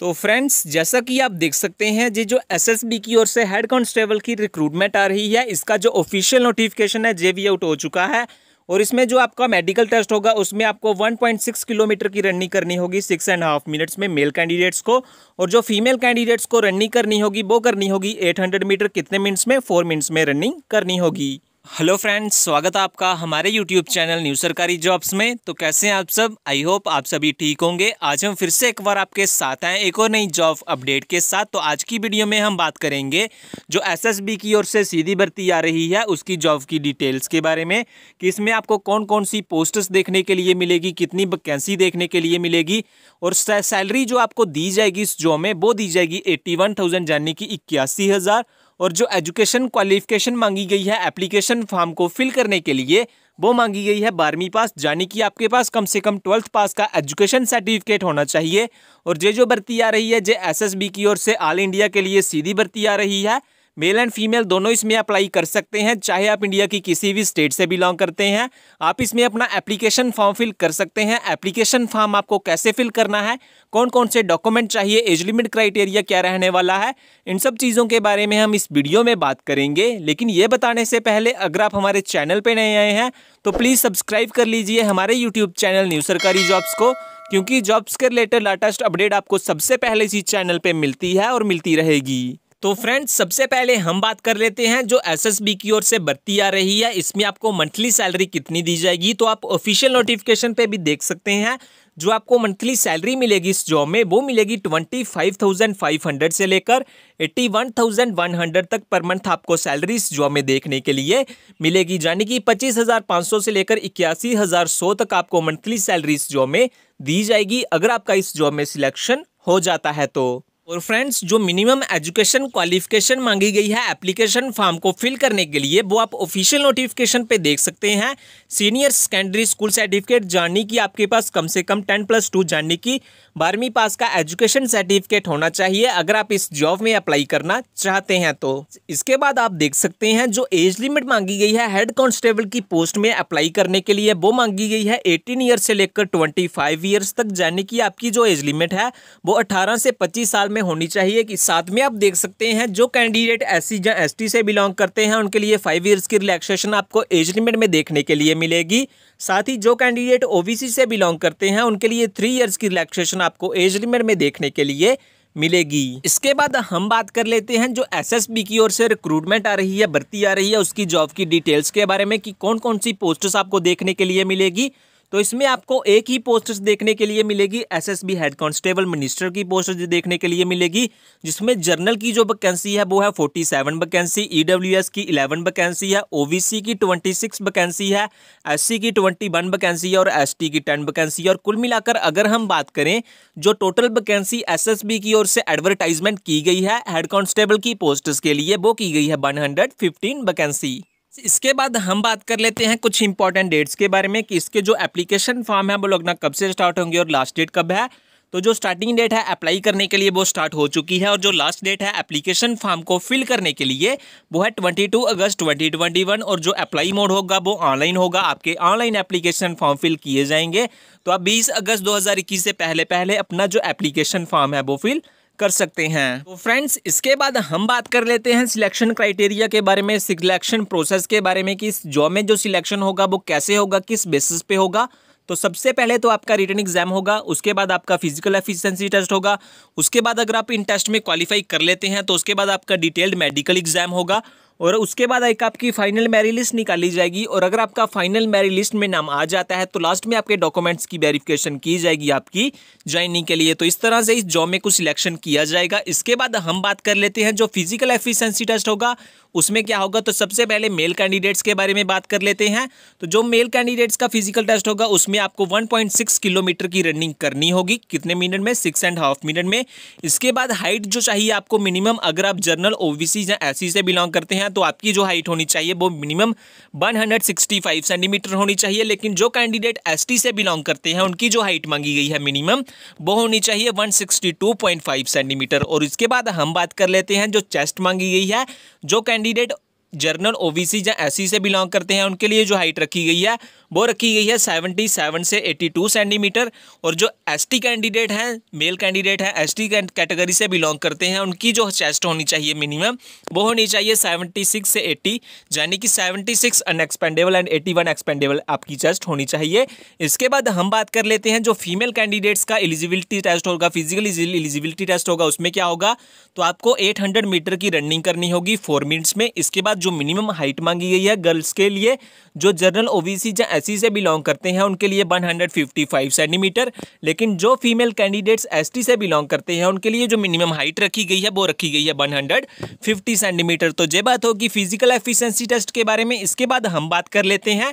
तो फ्रेंड्स जैसा कि आप देख सकते हैं जी जो एसएसबी की ओर से हेड कांस्टेबल की रिक्रूटमेंट आ रही है, इसका जो ऑफिशियल नोटिफिकेशन है जेवी आउट हो चुका है और इसमें जो आपका मेडिकल टेस्ट होगा उसमें आपको 1.6 किलोमीटर की रनिंग करनी होगी 6.5 मिनट्स में मेल कैंडिडेट्स को, और जो फीमेल कैंडिडेट्स को रनिंग करनी होगी वो करनी होगी 800 मीटर कितने मिनट्स में, 4 मिनट्स में रनिंग करनी होगी। हेलो फ्रेंड्स, स्वागत है आपका हमारे यूट्यूब चैनल न्यू सरकारी जॉब्स में। तो कैसे हैं आप सब, आई होप आप सभी ठीक होंगे। आज हम फिर से एक बार आपके साथ आए एक और नई जॉब अपडेट के साथ। तो आज की वीडियो में हम बात करेंगे जो एसएसबी की ओर से सीधी भर्ती आ रही है उसकी जॉब की डिटेल्स के बारे में कि इसमें आपको कौन कौन सी पोस्ट्स देखने के लिए मिलेगी, कितनी वैकेंसी देखने के लिए मिलेगी और सैलरी जो आपको दी जाएगी इस जॉब में वो दी जाएगी 81,000 यानी कि 81,000। और जो एजुकेशन क्वालिफिकेशन मांगी गई है एप्लीकेशन फॉर्म को फिल करने के लिए वो मांगी गई है 12वीं पास, यानी कि आपके पास कम से कम 12th पास का एजुकेशन सर्टिफिकेट होना चाहिए। और ये जो भर्ती आ रही है जे एसएसबी की ओर से ऑल इंडिया के लिए सीधी भर्ती आ रही है, मेल एंड फीमेल दोनों इसमें अप्लाई कर सकते हैं। चाहे आप इंडिया की किसी भी स्टेट से बिलोंग करते हैं आप इसमें अपना एप्लीकेशन फॉर्म फिल कर सकते हैं। एप्लीकेशन फॉर्म आपको कैसे फिल करना है, कौन कौन से डॉक्यूमेंट चाहिए, एज लिमिट क्राइटेरिया क्या रहने वाला है, इन सब चीज़ों के बारे में हम इस वीडियो में बात करेंगे। लेकिन ये बताने से पहले अगर आप हमारे चैनल पर नए आए हैं तो प्लीज़ सब्सक्राइब कर लीजिए हमारे यूट्यूब चैनल न्यू सरकारी जॉब्स को, क्योंकि जॉब्स के रिलेटेड लेटेस्ट अपडेट आपको सबसे पहले इसी चैनल पर मिलती है और मिलती रहेगी। तो फ्रेंड्स सबसे पहले हम बात कर लेते हैं जो एसएसबी की ओर से भर्ती आ रही है इसमें आपको मंथली सैलरी कितनी दी जाएगी। तो आप ऑफिशियल नोटिफिकेशन पे भी देख सकते हैं जो आपको मंथली सैलरी मिलेगी इस जॉब में वो मिलेगी 25,500 से लेकर 81,100 तक पर मंथ आपको सैलरी इस जॉब में देखने के लिए मिलेगी, यानी कि 25,500 से लेकर 81,100 तक आपको मंथली सैलरी इस जॉब में दी जाएगी अगर आपका इस जॉब में सिलेक्शन हो जाता है तो। और फ्रेंड्स जो मिनिमम एजुकेशन क्वालिफिकेशन मांगी गई है एप्लीकेशन फॉर्म को फिल करने के लिए वो आप ऑफिशियल नोटिफिकेशन पे देख सकते हैं। सीनियर सेकेंडरी स्कूल सर्टिफिकेट जानने की आपके पास कम से कम 10+2 जानने की 12वीं पास का एजुकेशन सर्टिफिकेट होना चाहिए अगर आप इस जॉब में अप्लाई करना चाहते हैं तो। इसके बाद आप देख सकते हैं जो एज लिमिट मांगी गई है हेड कॉन्स्टेबल की पोस्ट में अप्लाई करने के लिए वो मांगी गई है 18 ईयर से लेकर 25 ईयर्स तक, यानी कि आपकी जो एज लिमिट है वो 18 से 25 साल में होनी चाहिए। कि साथ में आप देख सकते हैं जो कैंडिडेट एससी या एसटी से बिलोंग करते हैं उनके लिए 5 ईयर्स की रिलैक्सेशन आपको एज लिमिट में देखने के लिए मिलेगी। साथ ही जो कैंडिडेट ओबीसी से बिलोंग करते हैं उनके लिए 3 ईयर्स की रिलैक्सेशन आपको एज लिमिट में देखने के लिए मिलेगी। इसके बाद हम बात कर लेते हैं जो एसएसबी की ओर से रिक्रूटमेंट आ रही है भर्ती आ रही है उसकी जॉब की डिटेल्स के बारे में कि कौन कौन सी पोस्ट्स आपको देखने के लिए मिलेगी। तो इसमें आपको एक ही पोस्ट देखने के लिए मिलेगी, एसएसबी हेड कांस्टेबल मिनिस्टर की पोस्ट देखने के लिए मिलेगी, जिसमें जनरल की जो वैकेंसी है वो है 47 वैकेंसी, ईडब्ल्यूएस की 11 वैकेंसी है, ओबीसी की 26 वैकेंसी है, एससी की 21 वैकेंसी है और एसटी की 10 वैकेंसी है। और कुल मिलाकर अगर हम बात करें जो टोटल वैकेंसी एसएसबी की ओर से एडवर्टाइजमेंट की गई है हेड कांस्टेबल की पोस्ट के लिए वो की गई है 115 वैकेंसी। इसके बाद हम बात कर लेते हैं कुछ इंपॉर्टेंट डेट्स के बारे में कि इसके जो एप्लीकेशन फॉर्म है वो लगना कब से स्टार्ट होंगे और लास्ट डेट कब है। तो जो स्टार्टिंग डेट है अप्लाई करने के लिए वो स्टार्ट हो चुकी है और जो लास्ट डेट है एप्लीकेशन फॉर्म को फिल करने के लिए वो है 22 अगस्त 2021। और जो अप्लाई मोड होगा वो ऑनलाइन होगा, आपके ऑनलाइन एप्लीकेशन फॉर्म फिल किए जाएंगे। तो आप 20 अगस्त 2021 से पहले पहले अपना जो एप्लीकेशन फॉर्म है वो फिल कर सकते हैं। तो फ्रेंड्स इसके बाद हम बात कर लेते हैं सिलेक्शन क्राइटेरिया के बारे में, सिलेक्शन प्रोसेस के बारे में कि इस जॉब में जो सिलेक्शन होगा वो कैसे होगा, किस बेसिस पे होगा। तो सबसे पहले तो आपका रिटन एग्जाम होगा, उसके बाद आपका फिजिकल एफिशिएंसी टेस्ट होगा, उसके बाद अगर आप इन टेस्ट में क्वालिफाई कर लेते हैं तो उसके बाद आपका डिटेल्ड मेडिकल एग्जाम होगा और उसके बाद एक आपकी फाइनल मेरिट लिस्ट निकाली जाएगी। और अगर आपका फाइनल मेरिट लिस्ट में नाम आ जाता है तो लास्ट में आपके डॉक्यूमेंट्स की वेरिफिकेशन की जाएगी आपकी ज्वाइनिंग के लिए। तो इस तरह से इस जॉब में कुछ सिलेक्शन किया जाएगा। इसके बाद हम बात कर लेते हैं जो फिजिकल एफिशिएंसी टेस्ट होगा उसमें क्या होगा। तो सबसे पहले मेल कैंडिडेट्स के बारे में बात कर लेते हैं। तो जो मेल कैंडिडेट्स का फिजिकल टेस्ट होगा उसमें आपको 1.6 किलोमीटर की रनिंग करनी होगी कितने मिनट में, 6.5 मिनट में। इसके बाद हाइट जो चाहिए आपको मिनिमम, अगर आप जनरल ओबीसी या एससी से बिलोंग करते हैं तो आपकी जो हाइट होनी चाहिए वो मिनिमम 165 सेंटीमीटर होनी चाहिए। लेकिन जो कैंडिडेट एसटी से बिलोंग करते हैं उनकी जो हाइट मांगी गई है मिनिमम वो होनी चाहिए 162.5 सेंटीमीटर। और इसके बाद हम बात कर लेते हैं जो चेस्ट मांगी गई है, जो कैंडिडेट जर्नल ओबीसी या एससी से बिलोंग करते हैं उनके लिए जो हाइट रखी गई है वो रखी गई है 77 से 82 सेंटीमीटर। और जो एसटी कैंडिडेट हैं, मेल कैंडिडेट हैं, एसटी कैटेगरी से बिलोंग करते हैं, उनकी जो चेस्ट होनी चाहिए मिनिमम वो होनी चाहिए 76 से 80, यानी कि 76 अनएक्सपेंडेबल एंड 81 एक्सपेंडेबल आपकी चेस्ट होनी चाहिए। इसके बाद हम बात कर लेते हैं जो फीमेल कैंडिडेट्स का एलिजिबिलिटी टेस्ट होगा, फिजिकल एलिजिबिलिटी टेस्ट होगा, उसमें क्या होगा तो आपको 800 मीटर की रनिंग करनी होगी 4 मिनट्स में। इसके बाद जो मिनिमम हाइट मांगी गई है गर्ल्स के लिए जो जनरल ओबीसी या एससी से बिलोंग करते हैं उनके लिए 155 सेंटीमीटर, लेकिन जो फीमेल कैंडिडेट्स एसटी से बिलोंग करते हैं उनके लिए जो मिनिमम हाइट रखी गई है वो रखी गई है 150 सेंटीमीटर। तो ये बात होगी फिजिकल एफिशिएंसी टेस्ट के बारे में। इसके बाद हम बात कर लेते हैं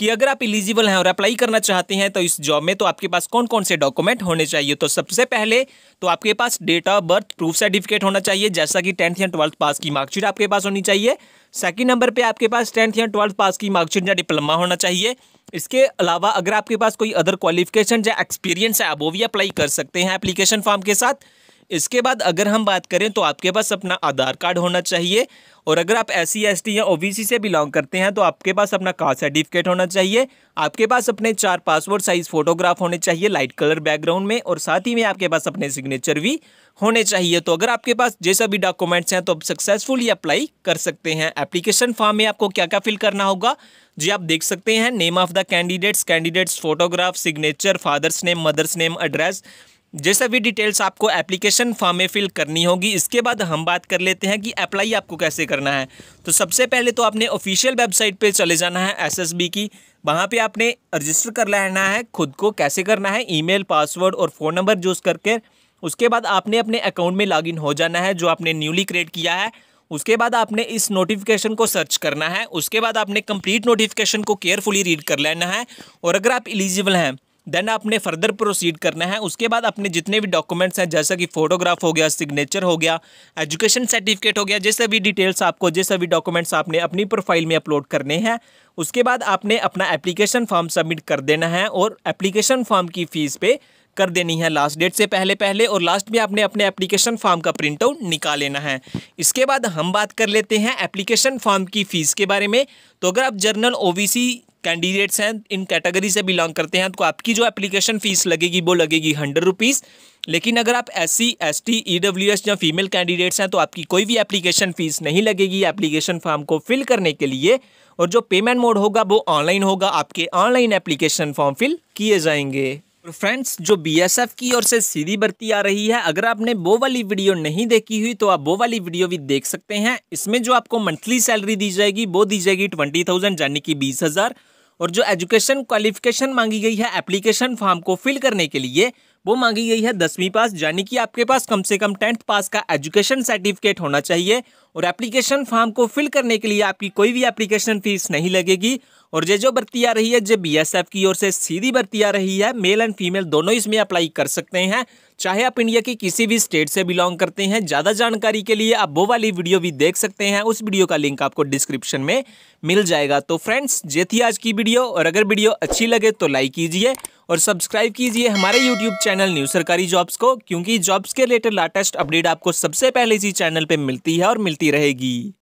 कि अगर आप एलिजिबल हैं और अप्लाई करना चाहते हैं तो इस जॉब में तो आपके पास कौन कौन से डॉक्यूमेंट होने चाहिए। तो सबसे पहले तो आपके पास date of birth proof certificate होना चाहिए, जैसा कि 10th या 12th पास की मार्कशीट आपके पास होनी चाहिए। सेकंड नंबर पे आपके पास 10th या 12th पास की मार्कशीट या डिप्लोमा होना चाहिए। इसके अलावा अगर आपके पास कोई अदर क्वालिफिकेशन या एक्सपीरियंस है वो भी अप्लाई कर सकते हैं एप्लीकेशन फॉर्म के साथ। इसके बाद अगर हम बात करें तो आपके पास अपना आधार कार्ड होना चाहिए, और अगर आप एससी एसटी या ओबीसी से बिलोंग करते हैं तो आपके पास अपना कास्ट सर्टिफिकेट होना चाहिए। आपके पास अपने 4 पासपोर्ट साइज फोटोग्राफ होने चाहिए लाइट कलर बैकग्राउंड में, और साथ ही में आपके पास अपने सिग्नेचर भी होने चाहिए। तो अगर आपके पास ये सभी डॉक्यूमेंट्स हैं तो आप सक्सेसफुली अप्लाई कर सकते हैं। एप्लीकेशन फॉर्म में आपको क्या क्या फिल करना होगा जी आप देख सकते हैं, name of the candidates, candidates photograph, signature, father's name, mother's name, address, जैसा भी डिटेल्स आपको एप्लीकेशन फॉर्म में फिल करनी होगी। इसके बाद हम बात कर लेते हैं कि अप्लाई आपको कैसे करना है। तो सबसे पहले तो आपने ऑफिशियल वेबसाइट पे चले जाना है एसएसबी की, वहाँ पे आपने रजिस्टर कर लेना है खुद को। कैसे करना है, ईमेल, पासवर्ड और फ़ोन नंबर यूज़ करके। उसके बाद आपने अपने अकाउंट में लॉगिन हो जाना है जो आपने न्यूली क्रिएट किया है। उसके बाद आपने इस नोटिफिकेशन को सर्च करना है। उसके बाद आपने कंप्लीट नोटिफिकेशन को केयरफुली रीड कर लेना है, और अगर आप एलिजिबल हैं देन आपने फर्दर प्रोसीड करना है। उसके बाद अपने जितने भी डॉक्यूमेंट्स हैं जैसा कि फोटोग्राफ हो गया, सिग्नेचर हो गया, एजुकेशन सर्टिफिकेट हो गया, जैसे भी डिटेल्स आपको, जैसे भी डॉक्यूमेंट्स आपने अपनी प्रोफाइल में अपलोड करने हैं। उसके बाद आपने अपना एप्लीकेशन फॉर्म सबमिट कर देना है, और एप्लीकेशन फॉर्म की फ़ीस पे कर देनी है लास्ट डेट से पहले पहले, और लास्ट में आपने अपने एप्लीकेशन फॉर्म का प्रिंट आउट निकाल लेना है। इसके बाद हम बात कर लेते हैं एप्लीकेशन फॉर्म की फ़ीस के बारे में। तो अगर आप जर्नल ओबीसी कैंडिडेट्स हैं, इन कैटेगरी से बिलोंग करते हैं तो आपकी जो एप्लीकेशन फ़ीस लगेगी वो लगेगी 100 रुपीज़। लेकिन अगर आप एससी, एसटी, ईडब्ल्यूएस या फीमेल कैंडिडेट्स हैं तो आपकी कोई भी एप्लीकेशन फ़ीस नहीं लगेगी एप्लीकेशन फॉर्म को फिल करने के लिए, और जो पेमेंट मोड होगा वो ऑनलाइन होगा, आपके ऑनलाइन एप्लीकेशन फॉर्म फिल किए जाएंगे। और फ्रेंड्स, जो बीएसएफ की ओर से सीधी भर्ती आ रही है, अगर आपने वो वाली वीडियो नहीं देखी हुई तो आप वो वाली वीडियो भी देख सकते हैं। इसमें जो आपको मंथली सैलरी दी जाएगी वो दी जाएगी 20,000 यानी कि 20,000, और जो एजुकेशन क्वालिफिकेशन मांगी गई है एप्लीकेशन फॉर्म को फिल करने के लिए वो मांगी गई है 10वीं पास, यानी कि आपके पास कम से कम 10th पास का एजुकेशन सर्टिफिकेट होना चाहिए। और एप्लीकेशन फॉर्म को फिल करने के लिए आपकी कोई भी एप्लीकेशन फ़ीस नहीं लगेगी। और ये जो भर्ती आ रही है ये बीएसएफ की ओर से सीधी भर्ती आ रही है, मेल एंड फीमेल दोनों इसमें अप्लाई कर सकते हैं, चाहे आप इंडिया के किसी भी स्टेट से बिलोंग करते हैं। ज़्यादा जानकारी के लिए आप वो वाली वीडियो भी देख सकते हैं, उस वीडियो का लिंक आपको डिस्क्रिप्शन में मिल जाएगा। तो फ्रेंड्स, ये थी आज की वीडियो, और अगर वीडियो अच्छी लगे तो लाइक कीजिए और सब्सक्राइब कीजिए हमारे यूट्यूब चैनल न्यू सरकारी जॉब्स को, क्योंकि जॉब्स के रिलेटेड लेटेस्ट अपडेट आपको सबसे पहले इसी चैनल पे मिलती है और मिलती रहेगी।